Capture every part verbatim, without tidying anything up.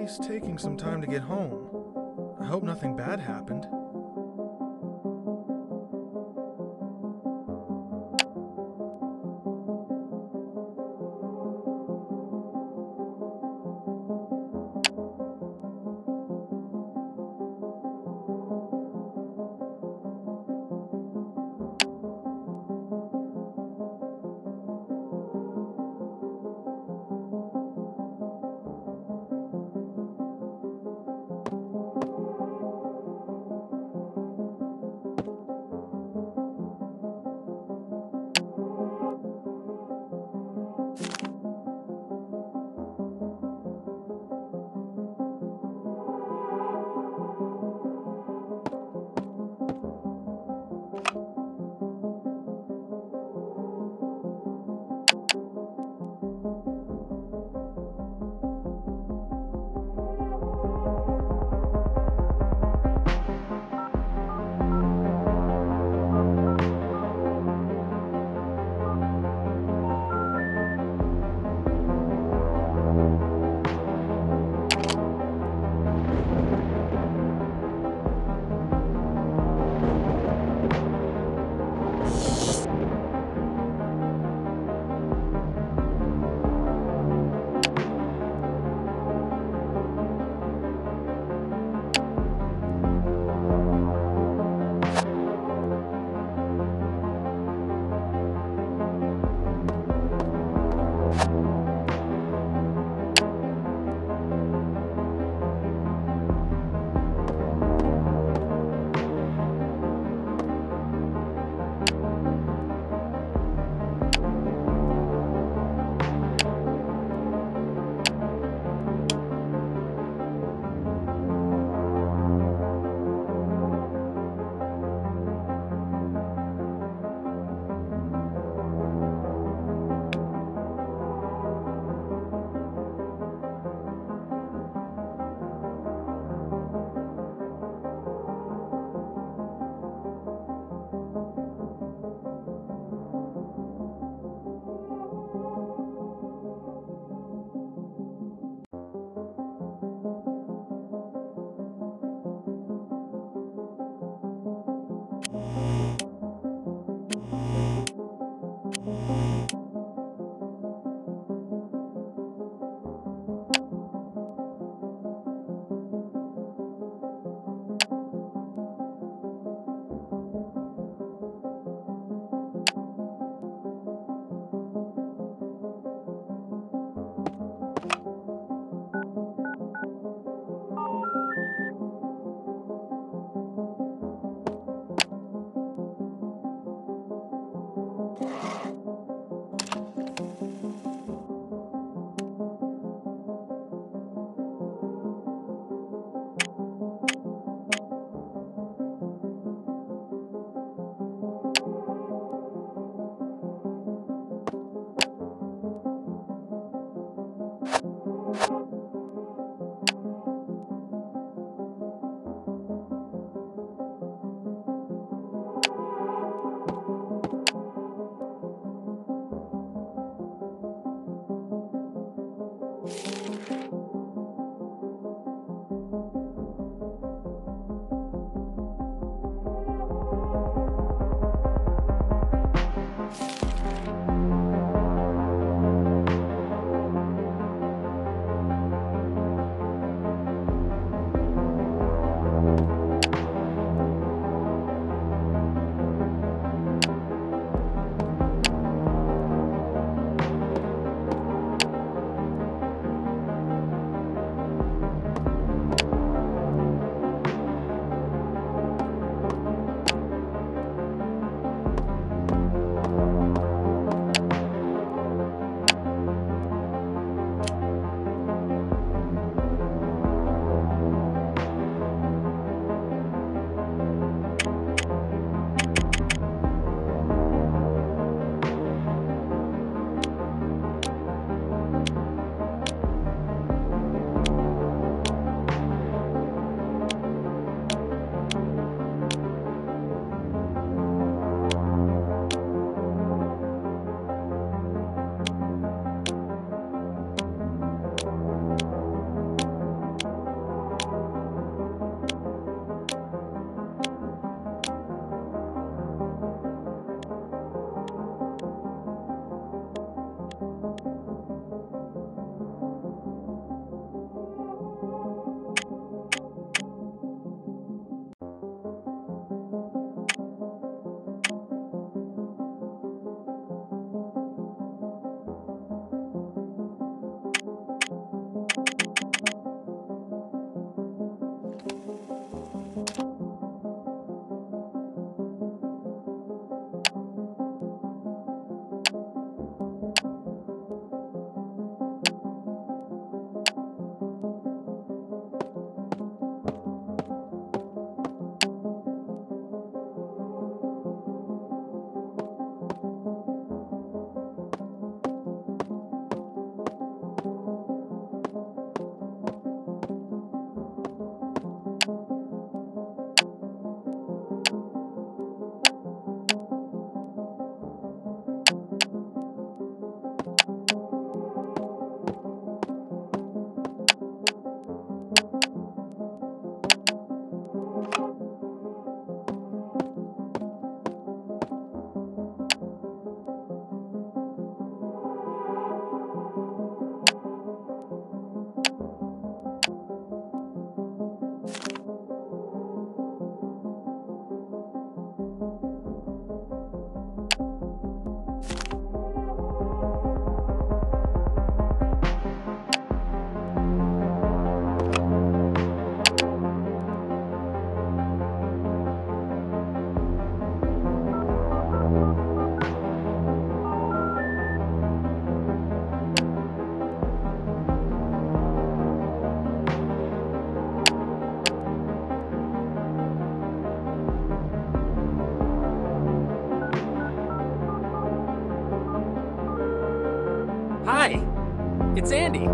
Daddy's taking some time to get home. I hope nothing bad happened. It's Andy.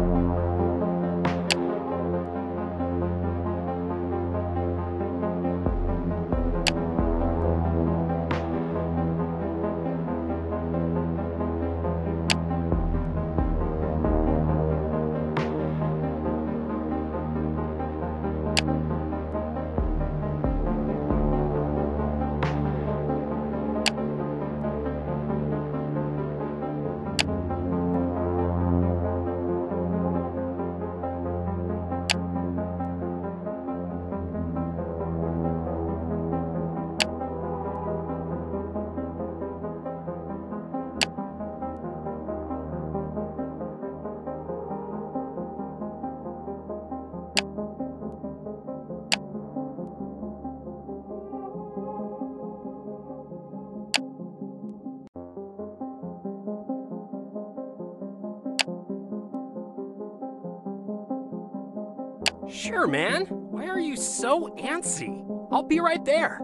Sure, man. Why are you so antsy? I'll be right there.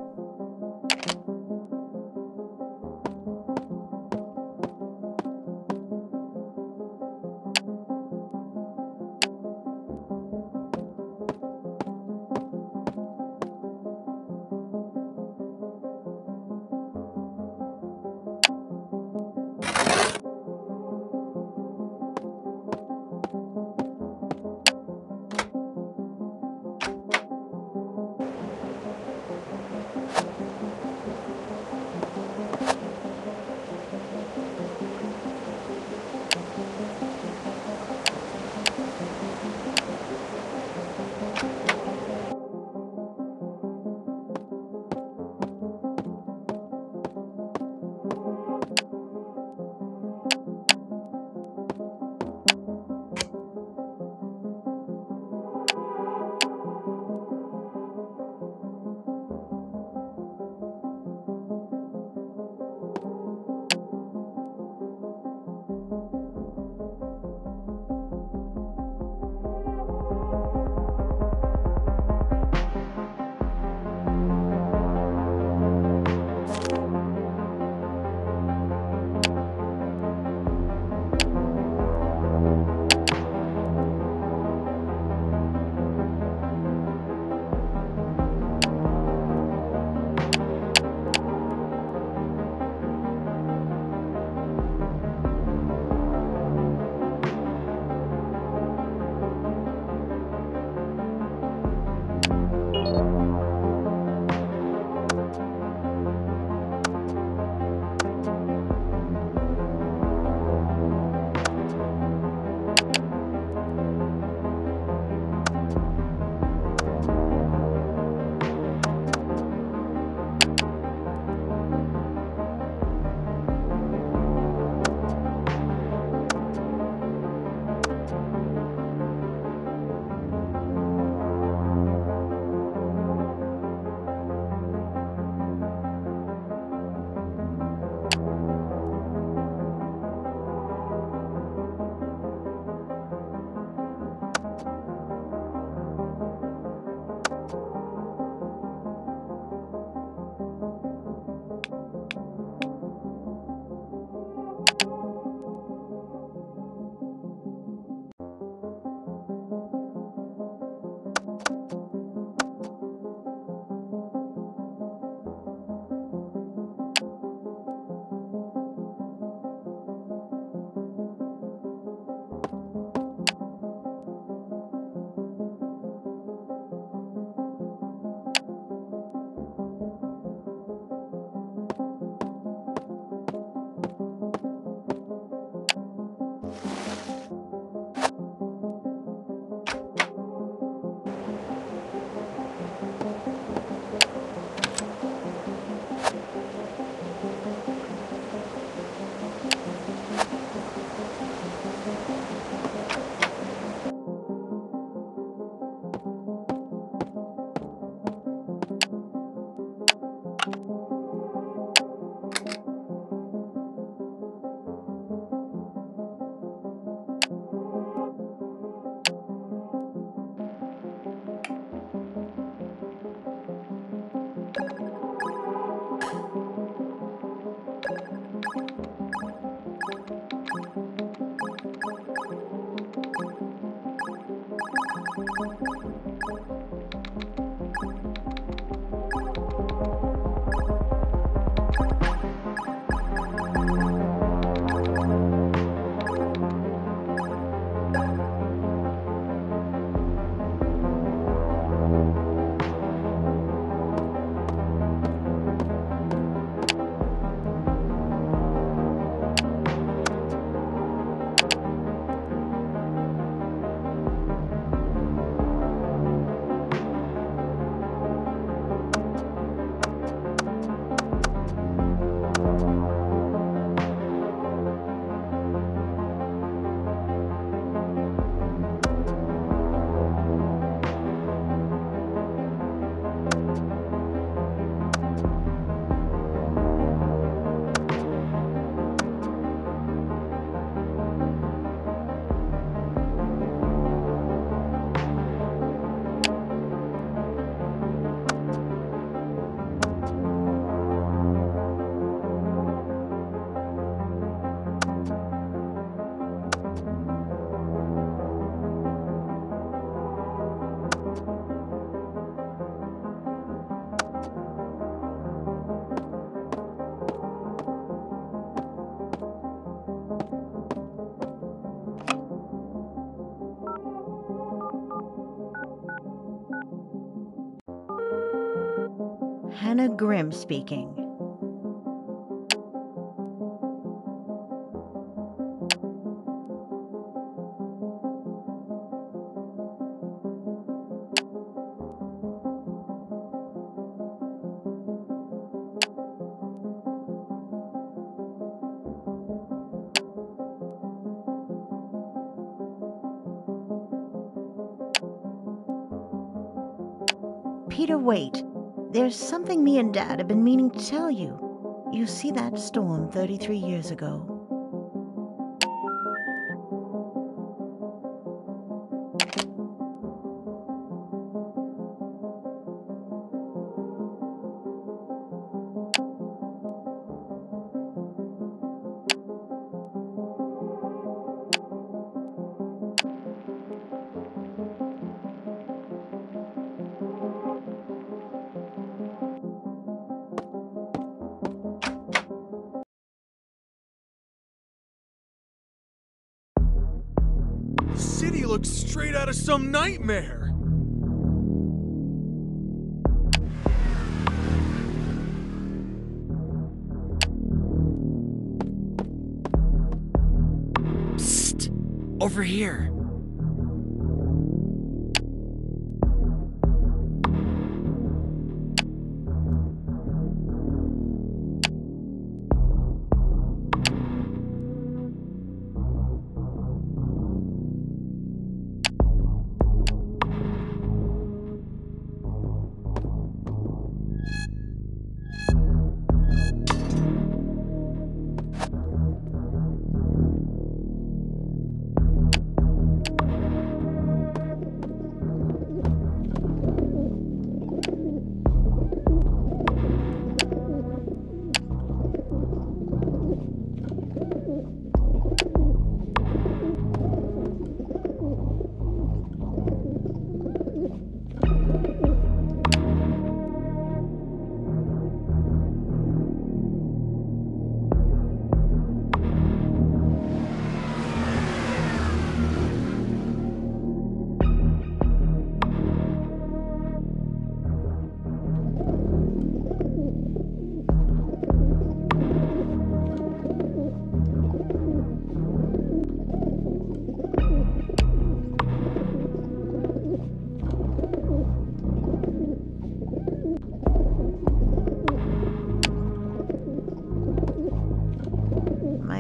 Hannah Grimm speaking. Peter Waite. There's something me and Dad have been meaning to tell you. You see that storm thirty-three years ago? City looks straight out of some nightmare. Psst! Over here.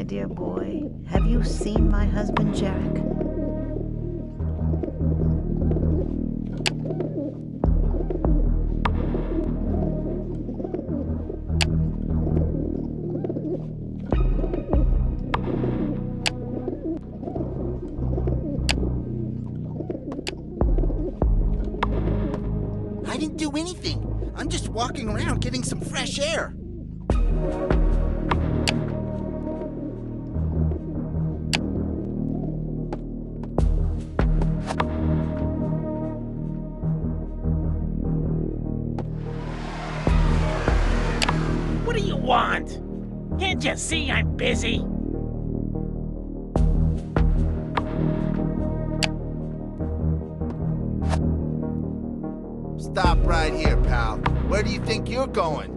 Dear boy, have you seen my husband, Jarek? I didn't do anything. I'm just walking around getting some fresh air. What are you? want? Can't you see I'm busy? Stop right here, pal. Where do you think you're going?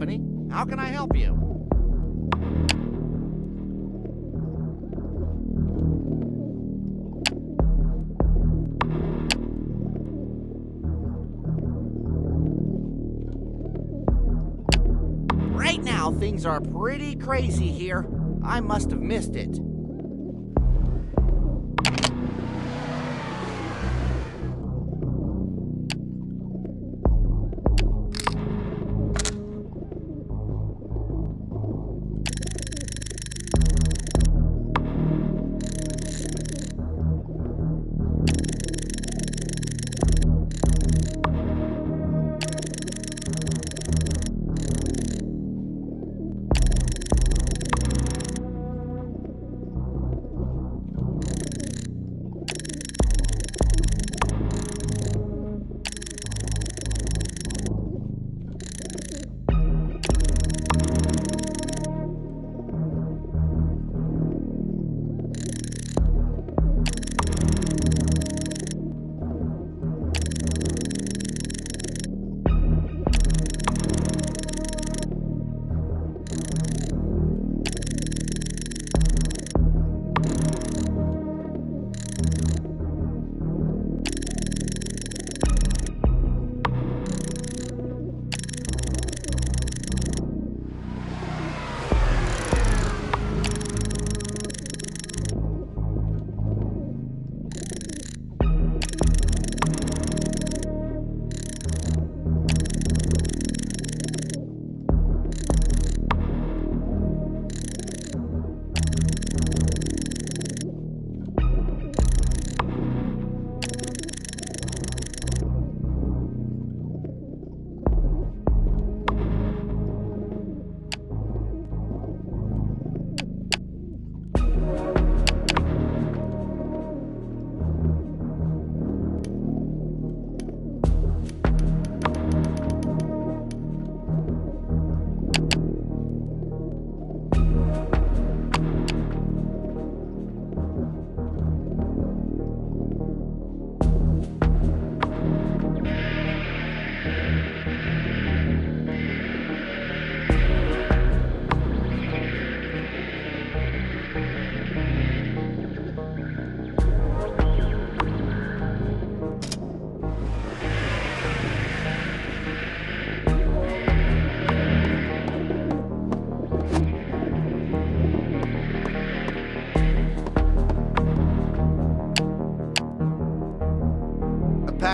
company. How can I help you? Right now, things are pretty crazy here. I must have missed it.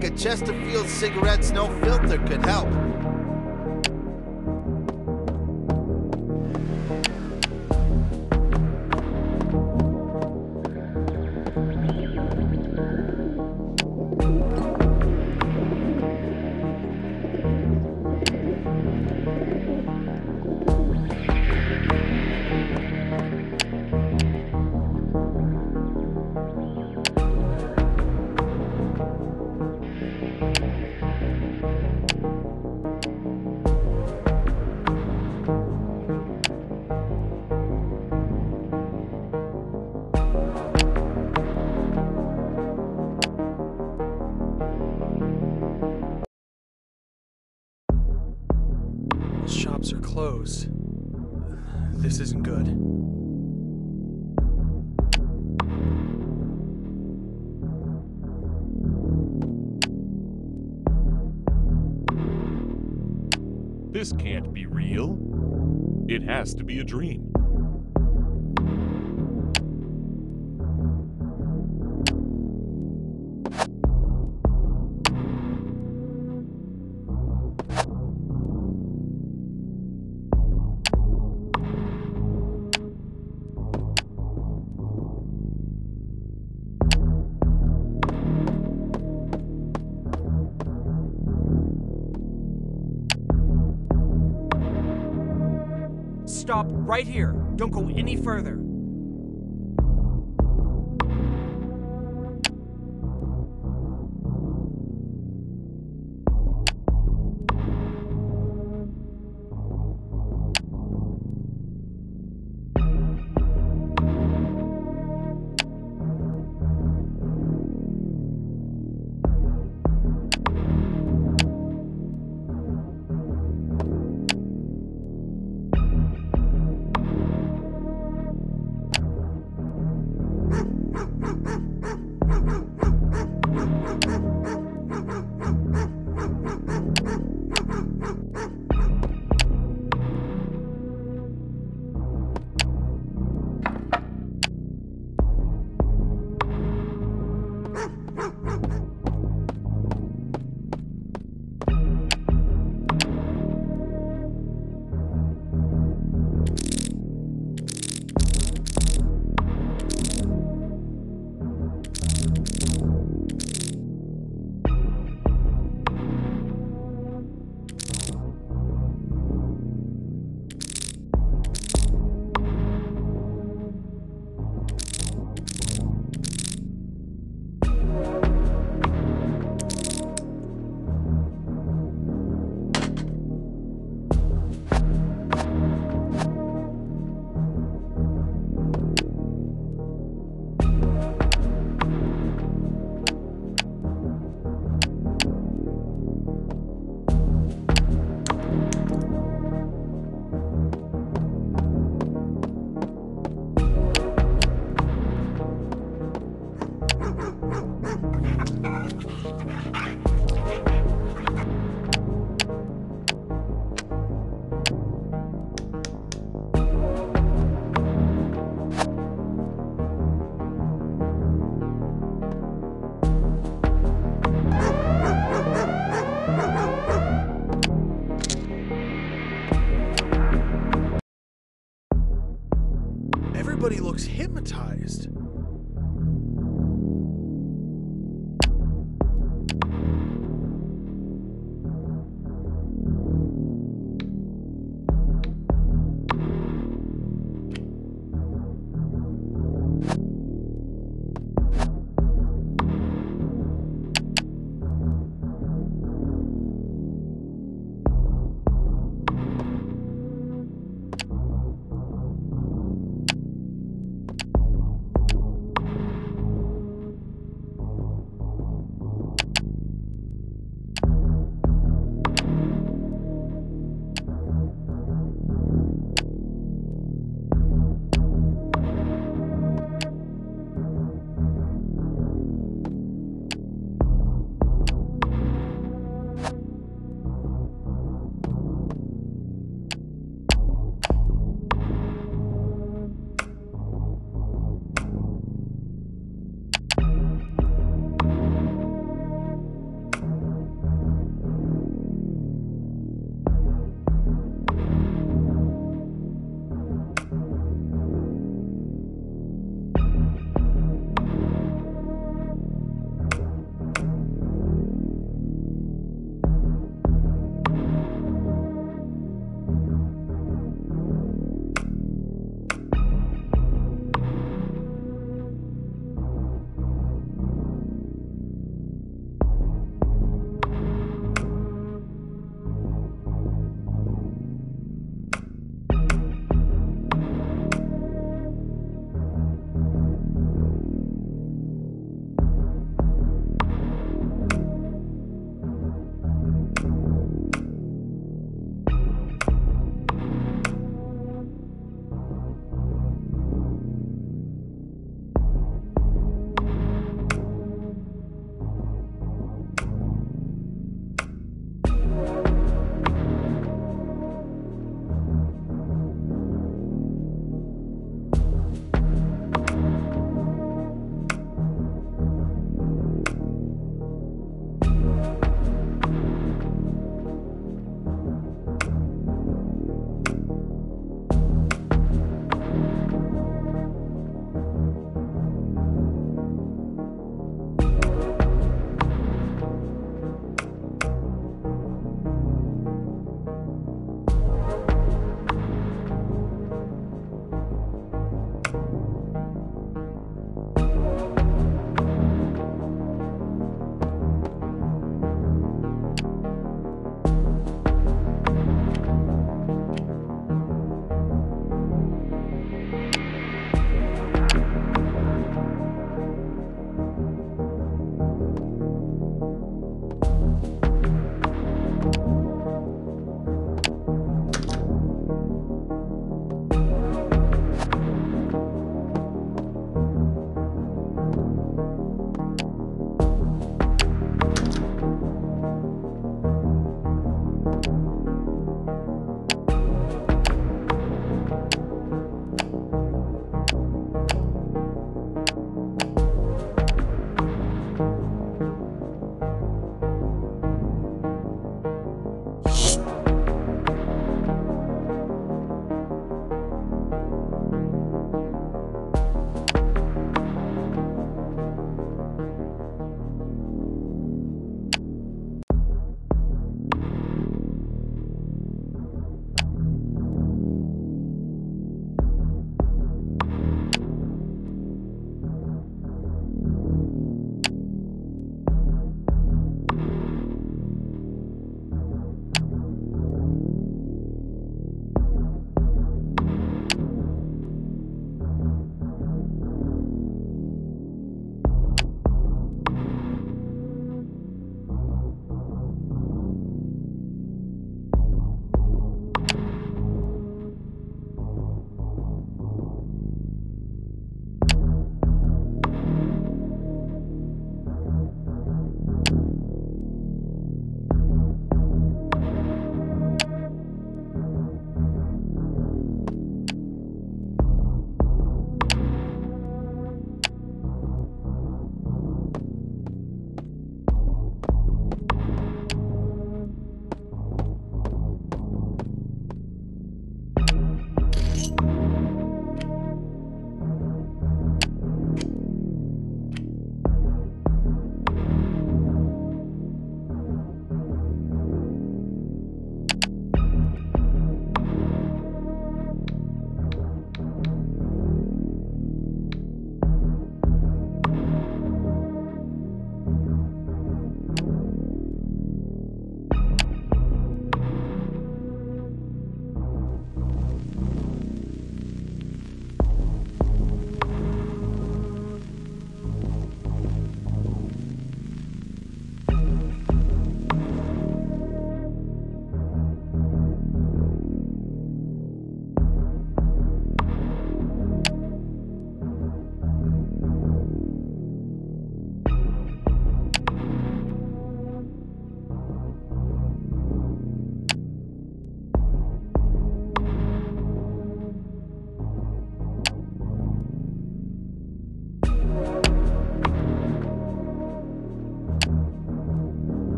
A Chesterfield cigarettes, no filter could help. Shops are closed. This isn't good. This can't be real. It has to be a dream. Stop right here. Don't go any further. Everybody looks hypnotized.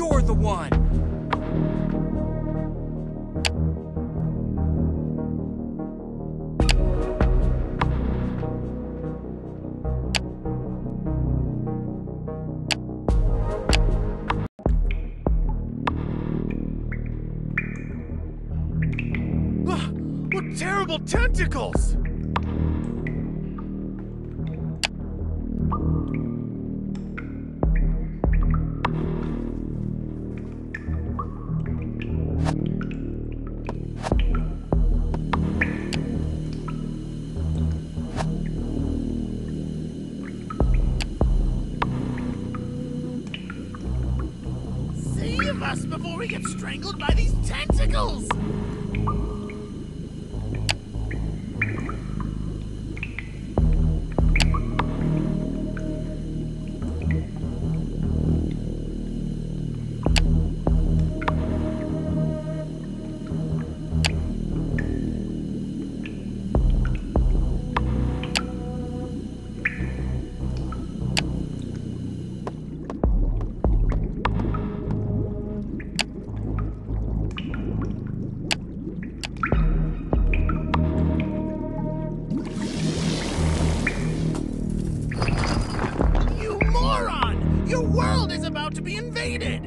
you're the one. What terrible tentacles! Before we get strangled by these tentacles! To be invaded.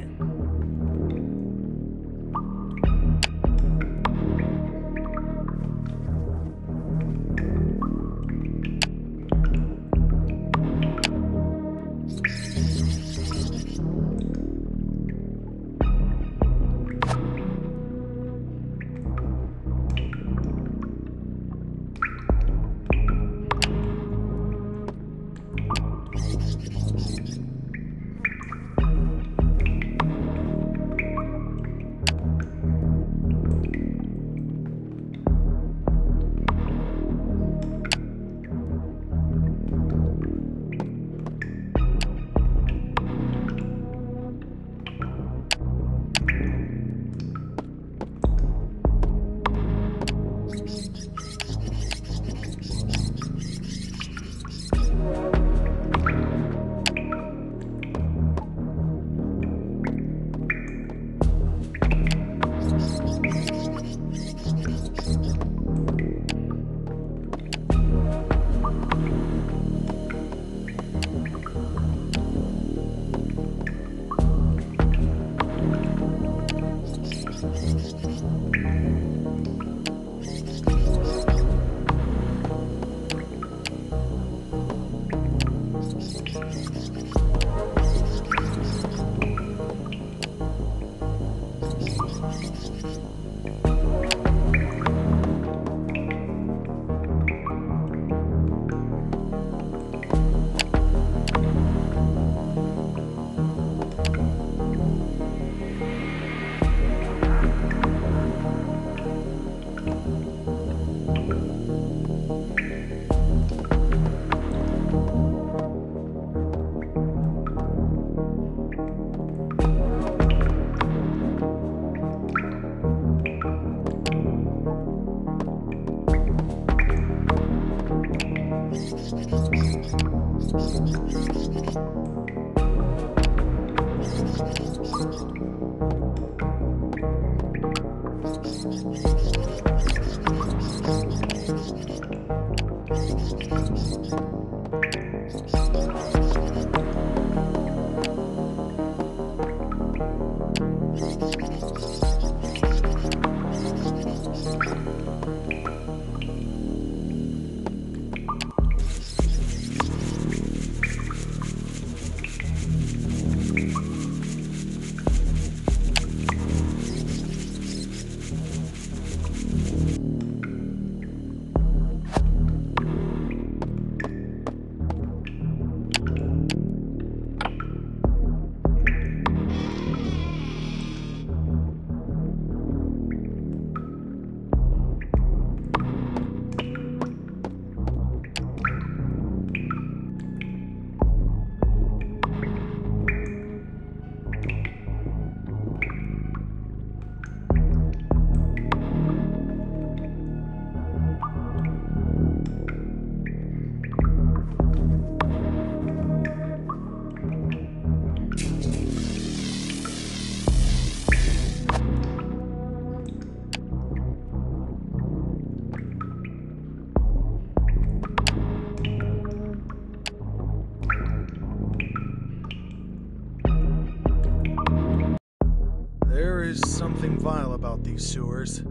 vile about these sewers.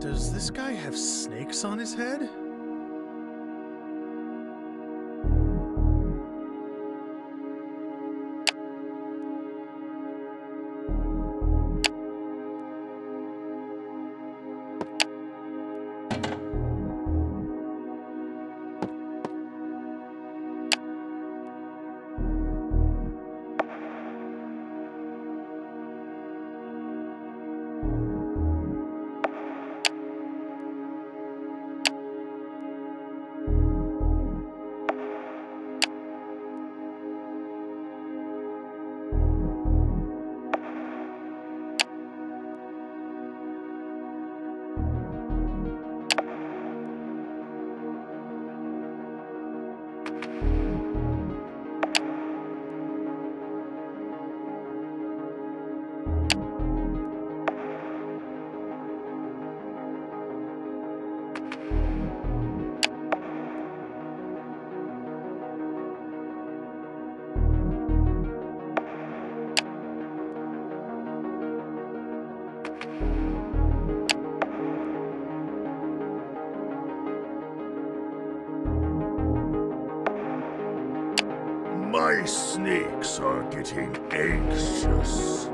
Does this guy have snakes on his head? My snakes are getting anxious.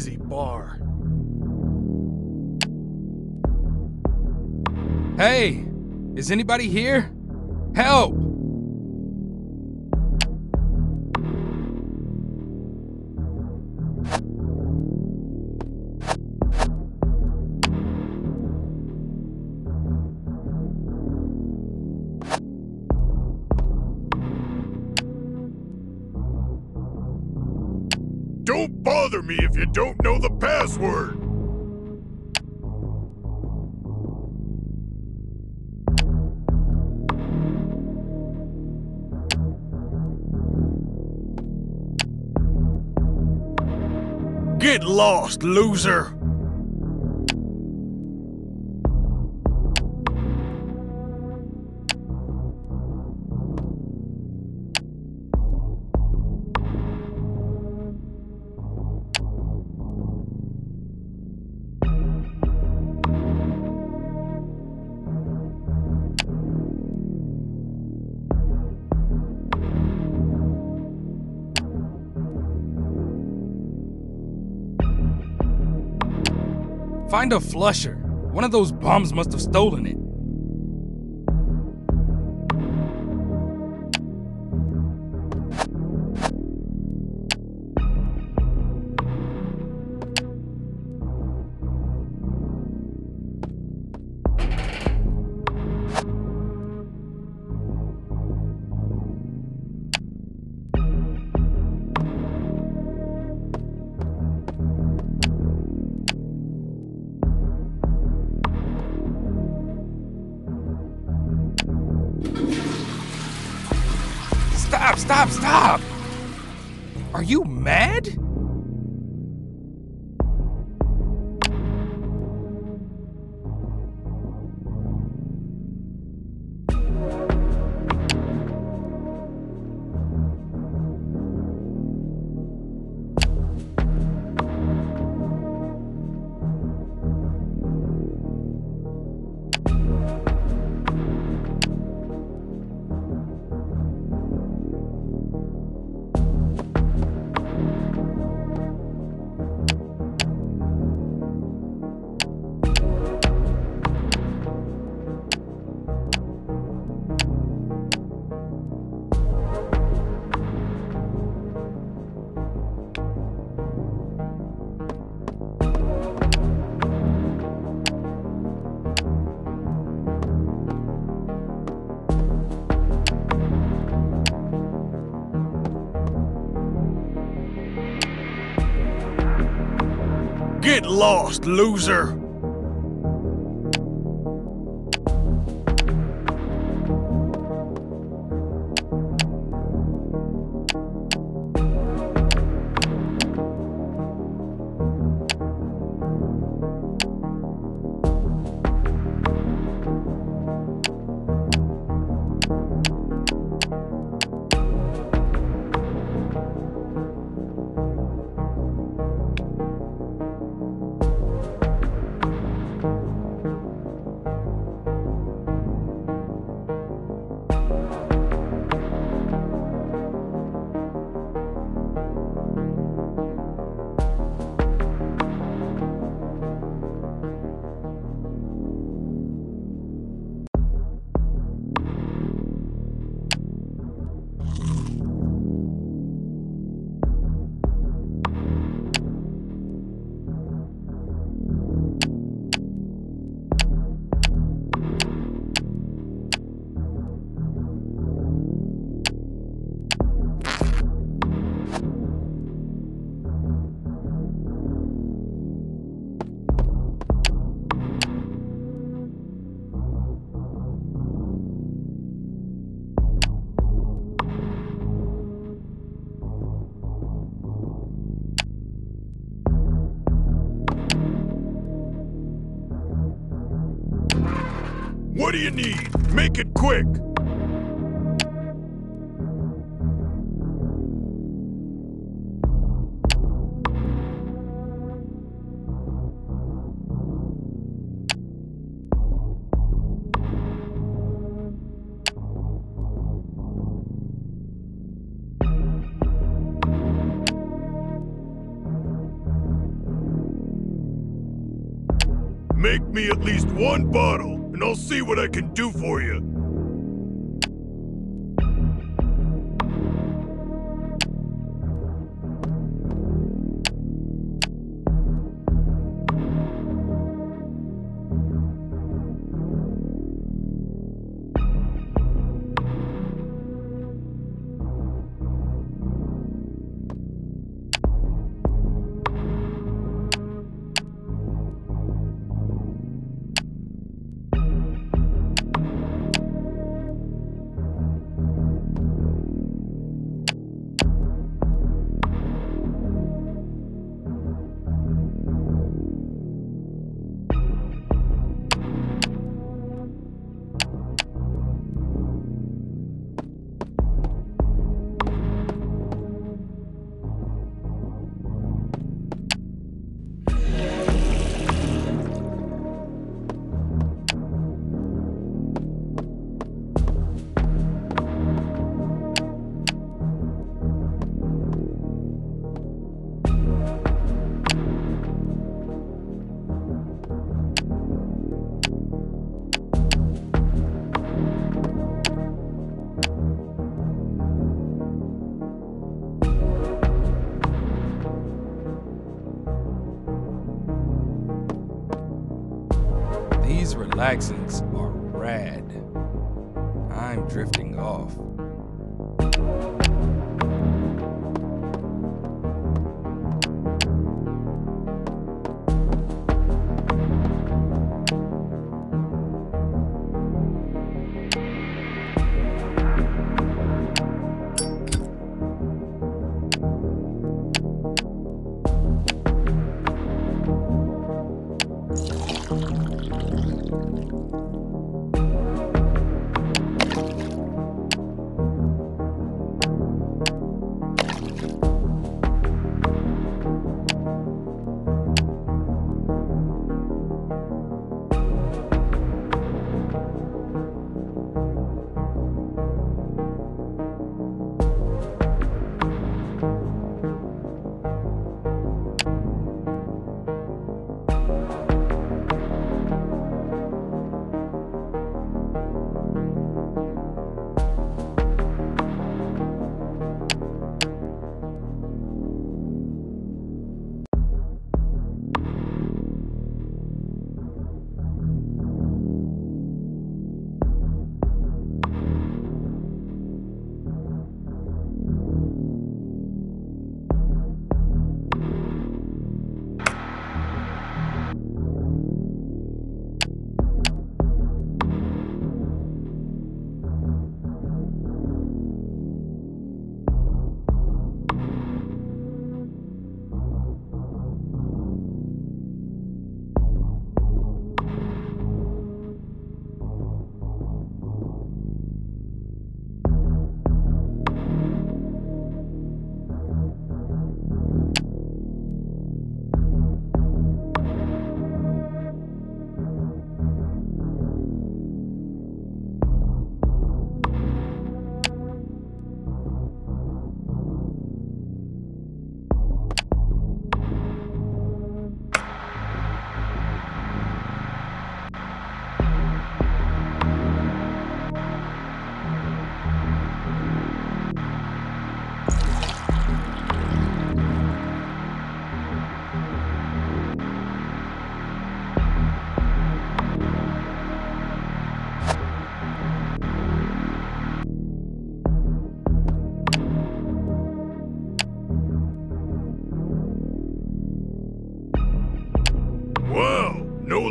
sleazy bar. Hey, is anybody here? Help! Don't bother me if you don't know the password! Get lost, loser! Find a flusher. One of those bums must have stolen it. Stop, stop, stop! Are you mad? Get lost, loser! What do you need? Make it quick! Make me at least one bottle, and I'll see what I can do for you. These relaxings are rad. I'm drifting off.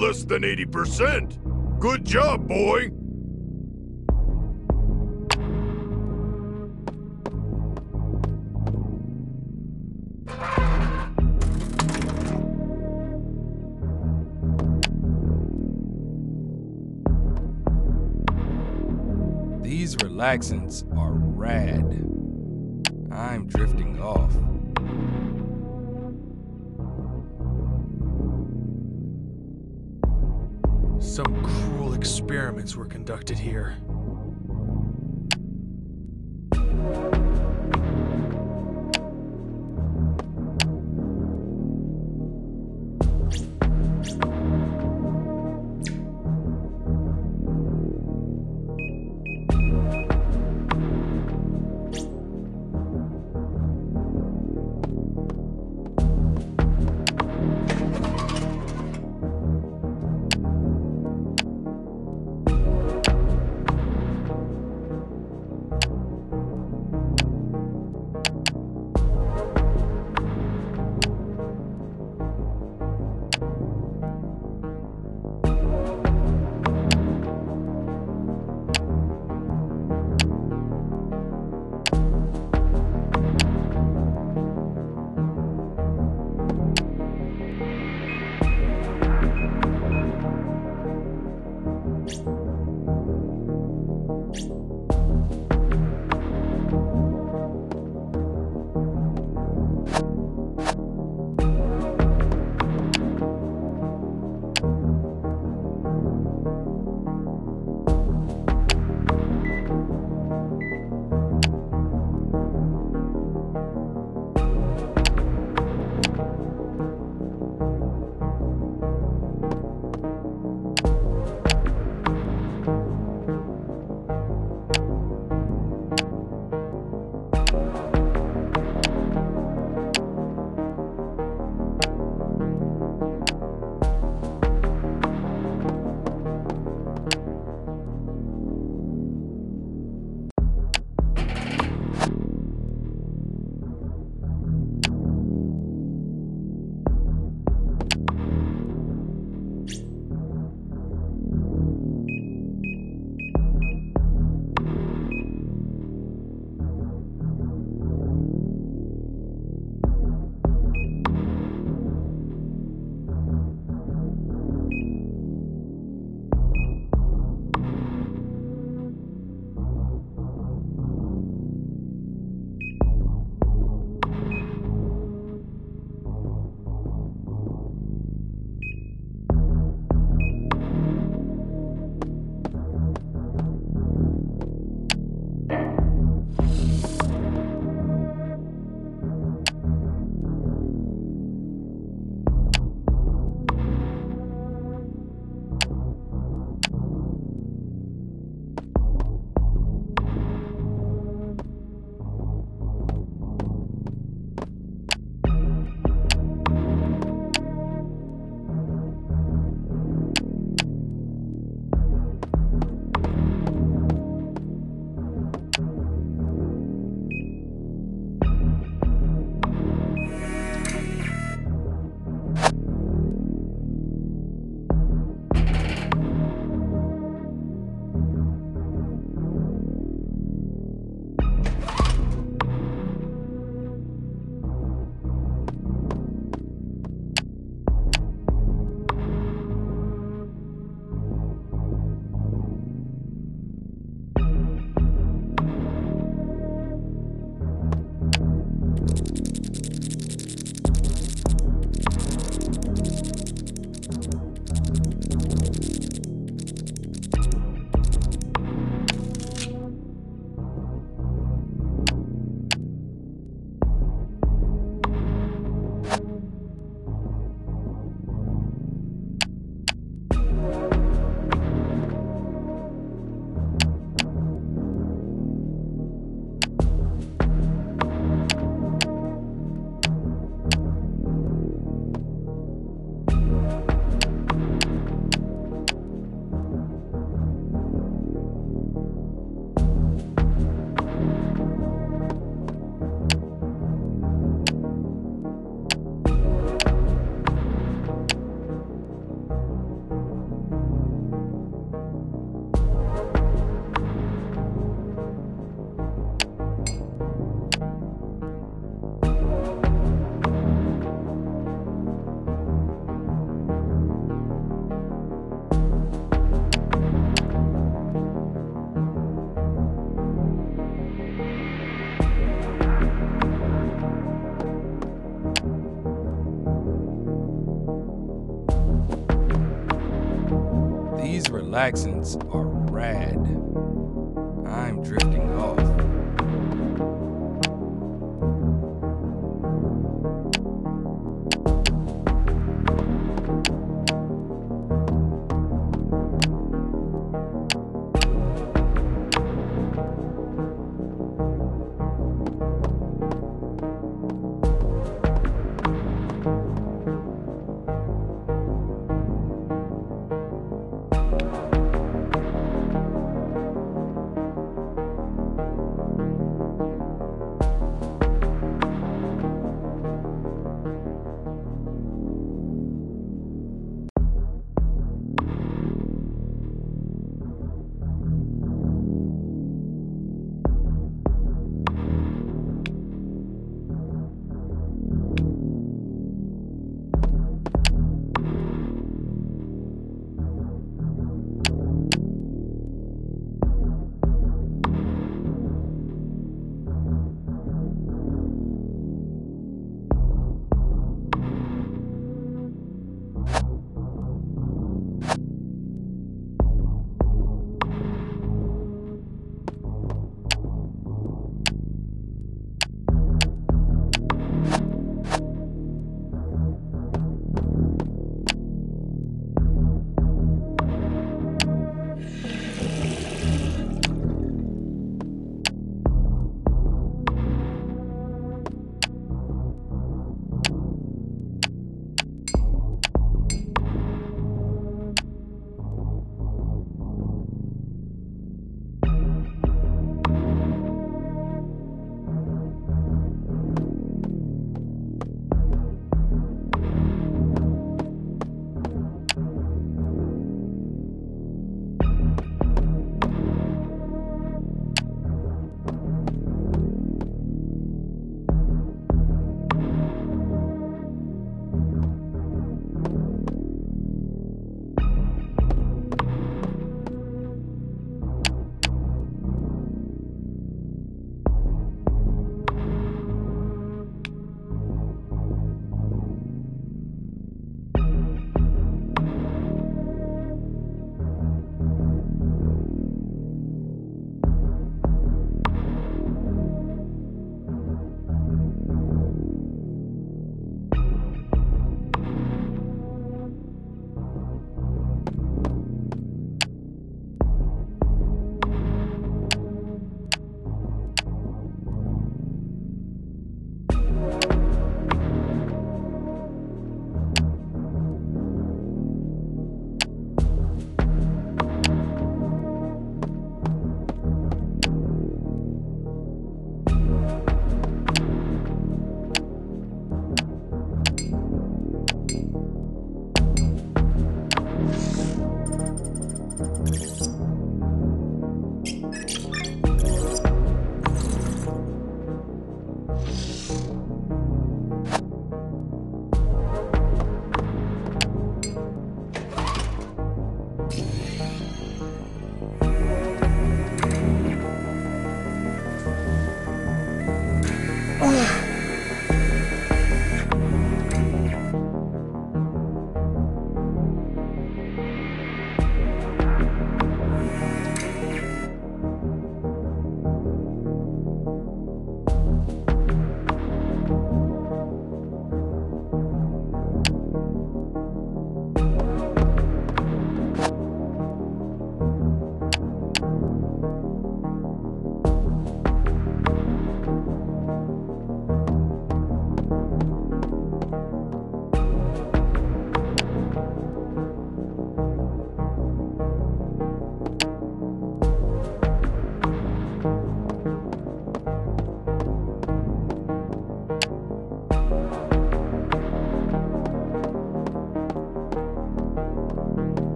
Less than eighty percent. Good job, boy. These relaxants are rad. I'm drifting off. Some cruel experiments were conducted here. relaxants are rad. I'm drifting off.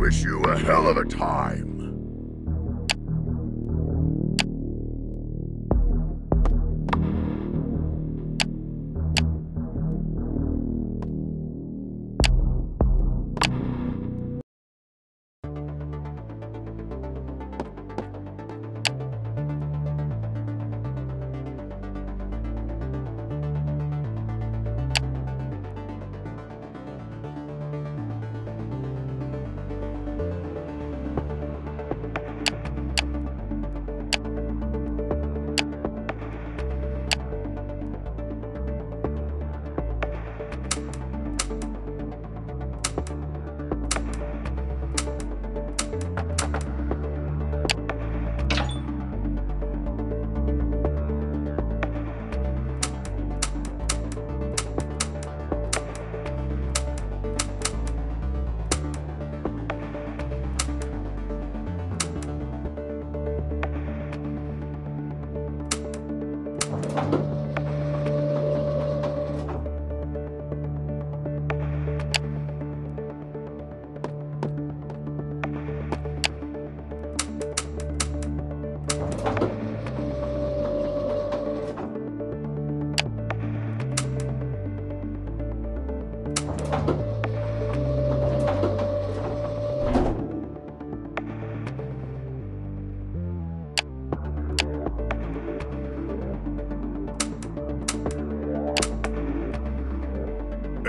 Wish you a hell of a time.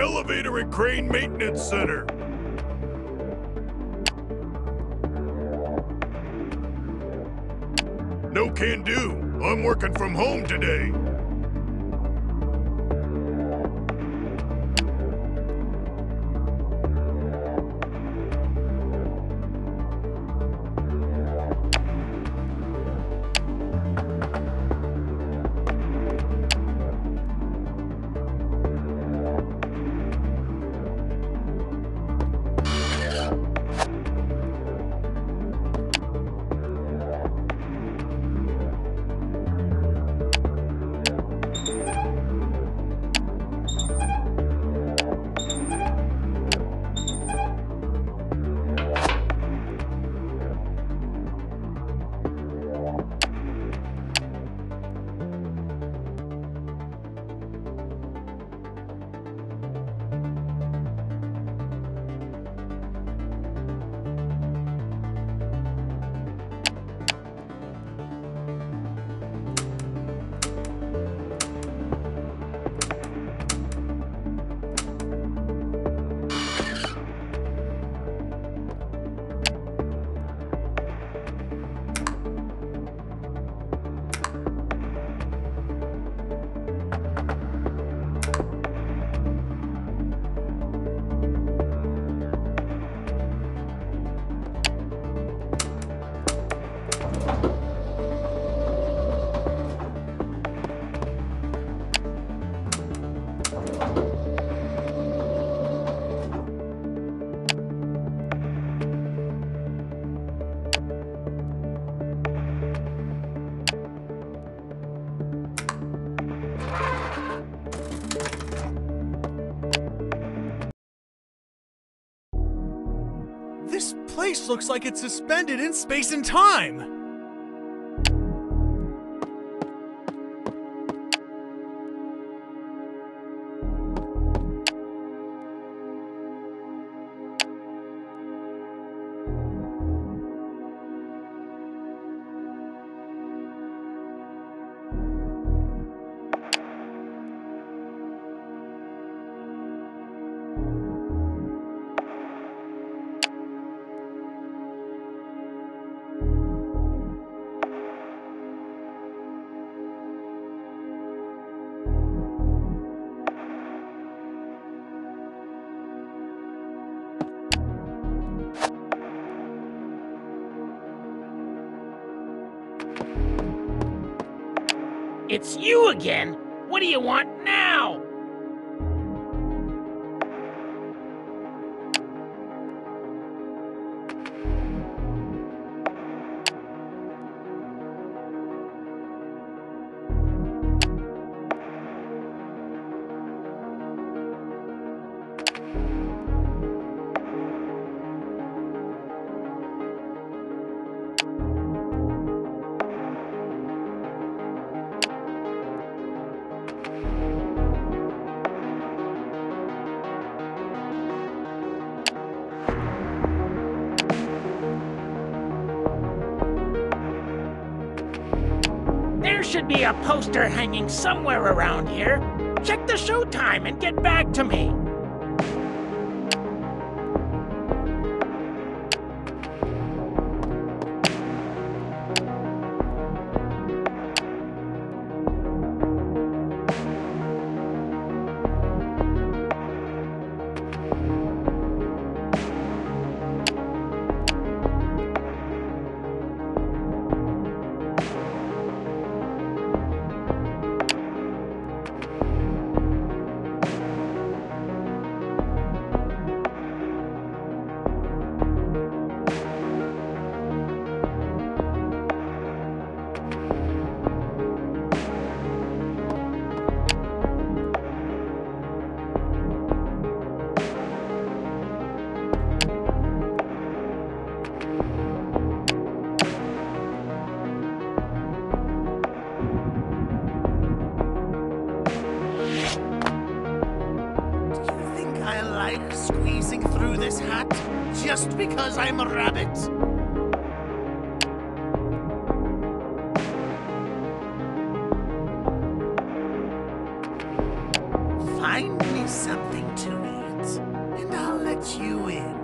elevator at Crane Maintenance Center. No can do. I'm working from home today. This place looks like it's suspended in space and time! It's you again? What do you want now? There should be a poster hanging somewhere around here. Check the showtime and get back to me. Squeezing through this hat just because I'm a rabbit? Find me something to eat, and I'll let you in.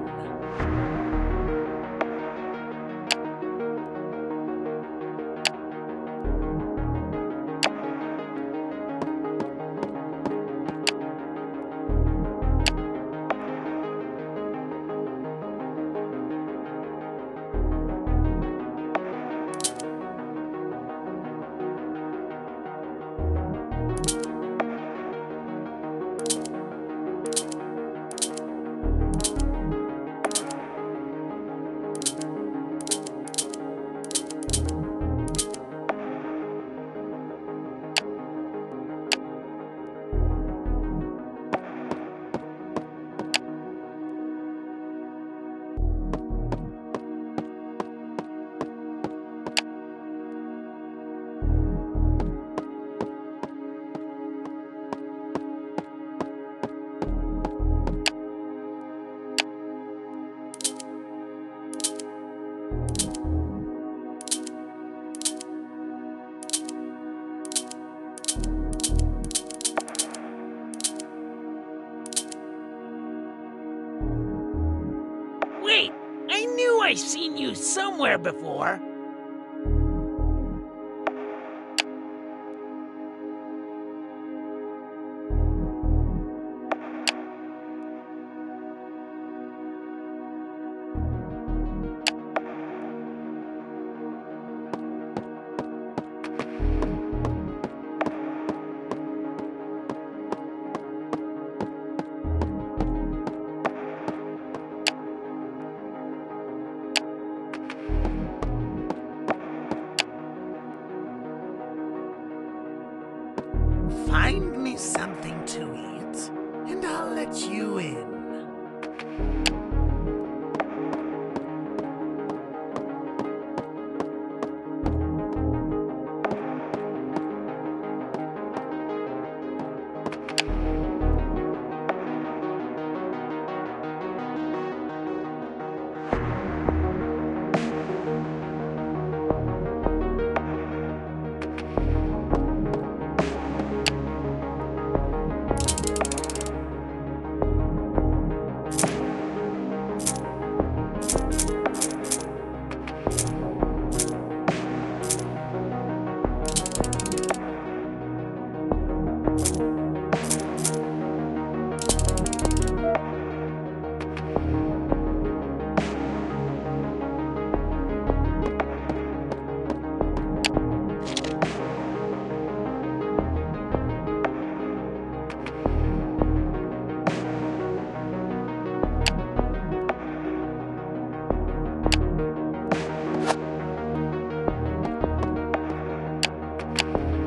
I've seen you somewhere before. Find me something to eat, and I'll let you in.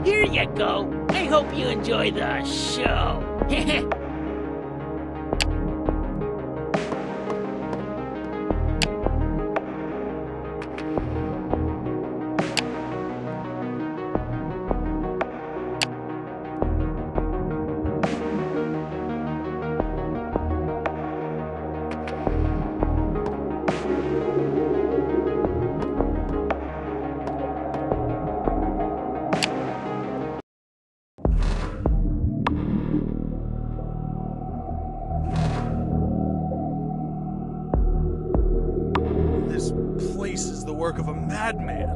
Here you go. I hope you enjoy the show. Work of a madman.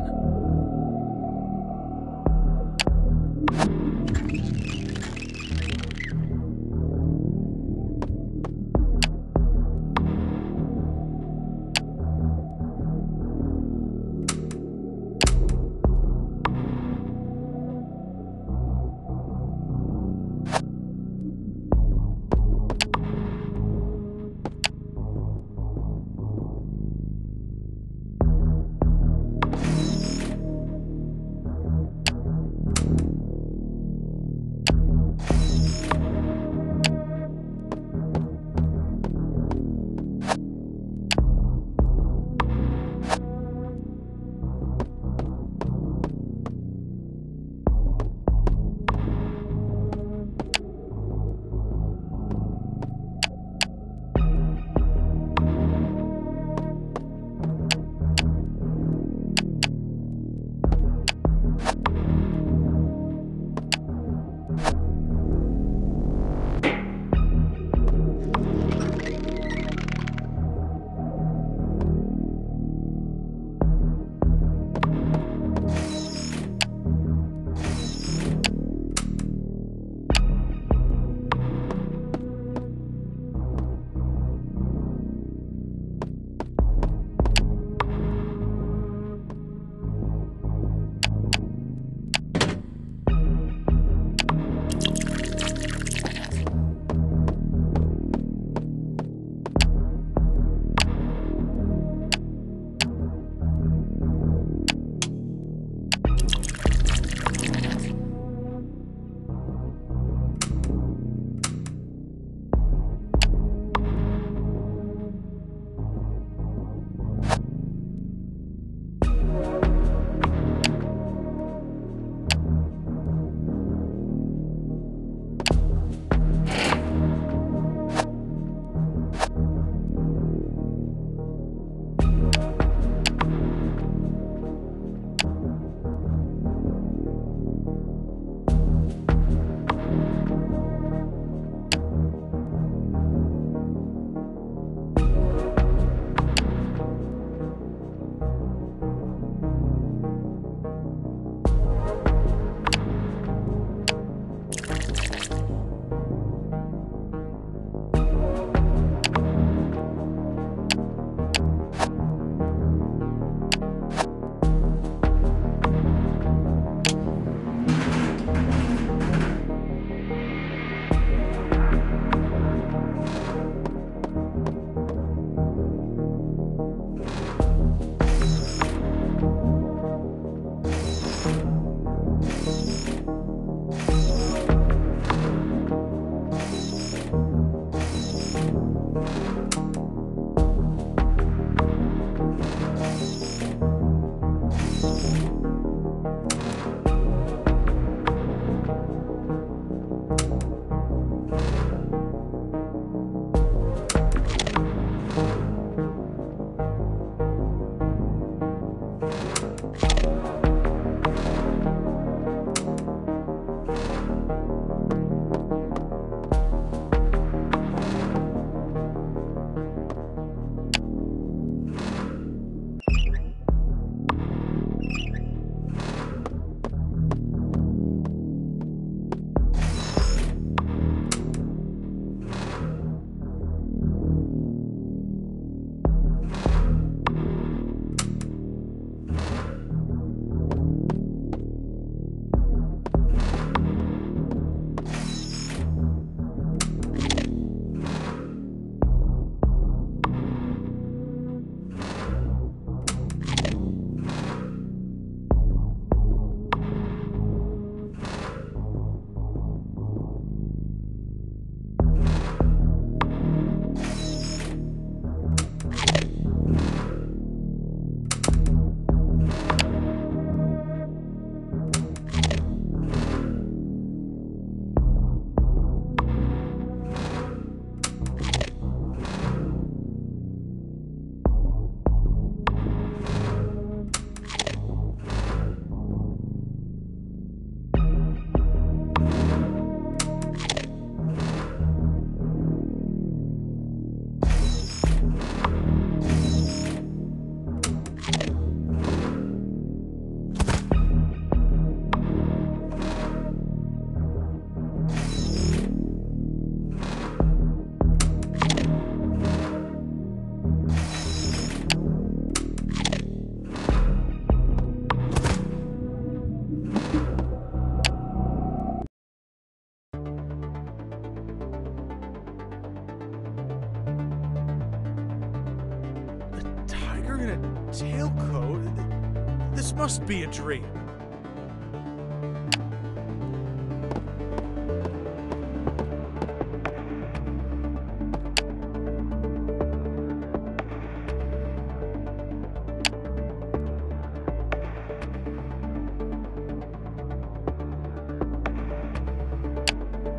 in a tailcoat? This must be a dream.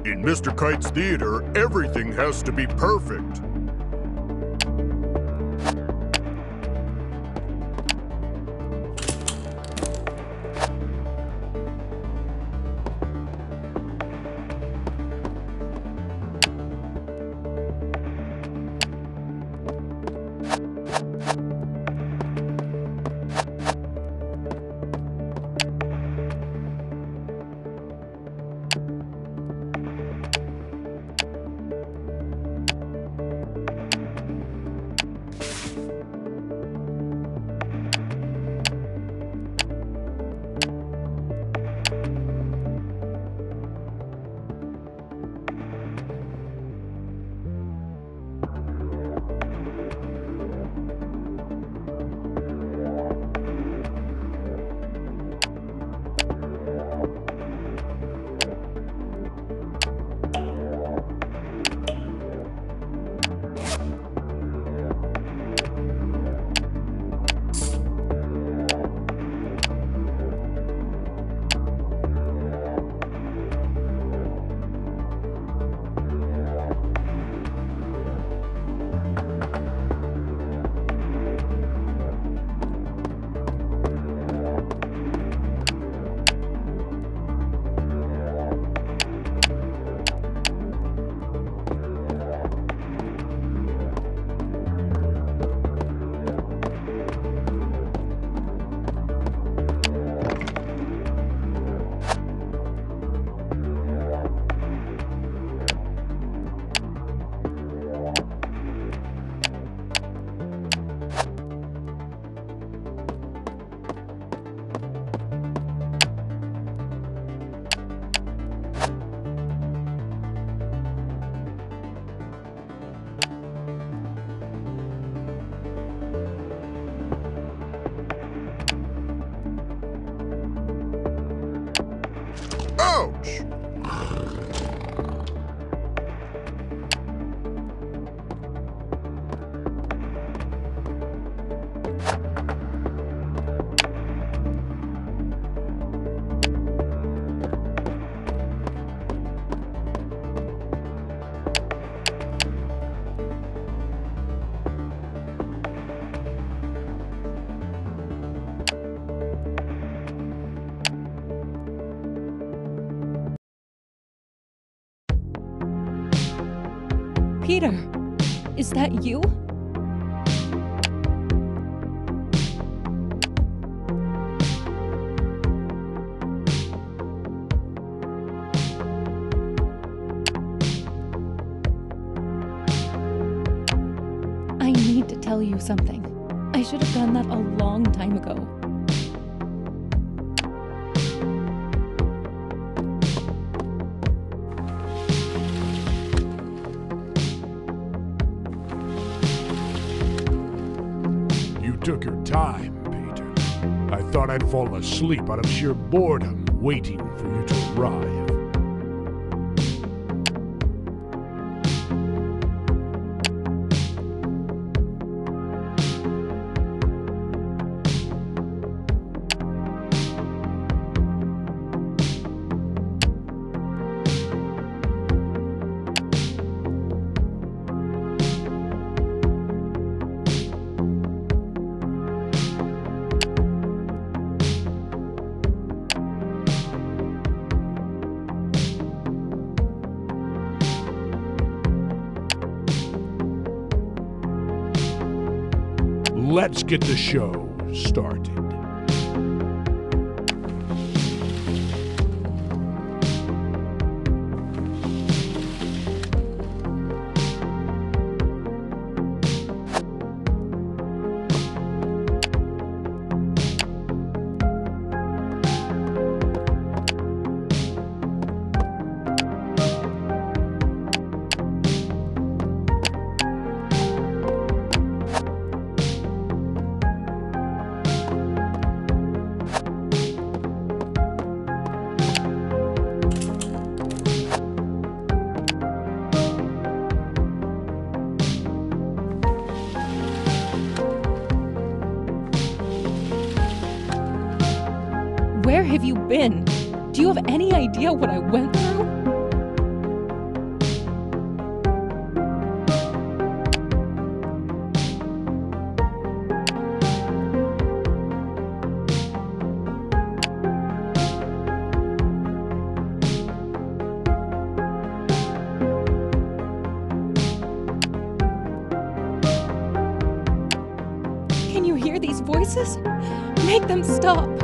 In Mister Kite's theater, everything has to be perfect. Peter, is that you? I need to tell you something. I should have done that a long time ago. Took your time, Peter. I thought I'd fall asleep out of sheer boredom waiting for you to arrive. Let's get the show started. have you been? Do you have any idea what I went through? Can you hear these voices? Make them stop.